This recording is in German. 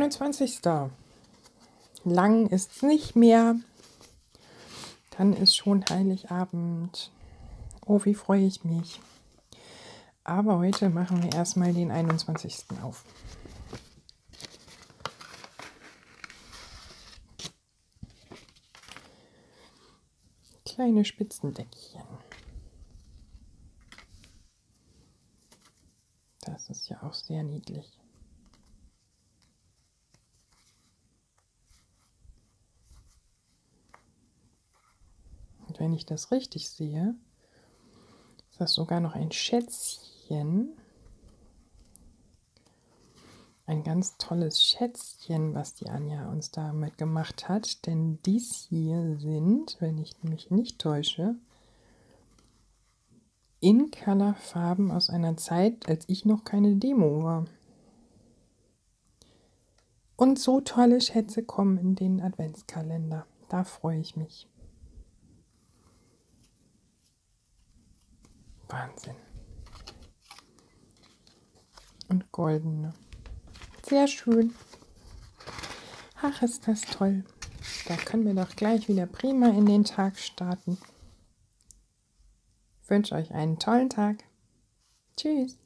21. Lang ist es nicht mehr. Dann ist schon Heiligabend. Oh, wie freue ich mich. Aber heute machen wir erstmal den 21. auf. Kleine Spitzendeckchen. Das ist ja auch sehr niedlich. Und wenn ich das richtig sehe, ist das sogar noch ein Schätzchen. Ein ganz tolles Schätzchen, was die Anja uns damit gemacht hat, denn dies hier sind, wenn ich mich nicht täusche, In-Color-Farben aus einer Zeit, als ich noch keine Demo war. Und so tolle Schätze kommen in den Adventskalender. Da freue ich mich. Wahnsinn. Und goldene. Sehr schön. Ach, ist das toll. Da können wir doch gleich wieder prima in den Tag starten. Ich wünsche euch einen tollen Tag. Tschüss.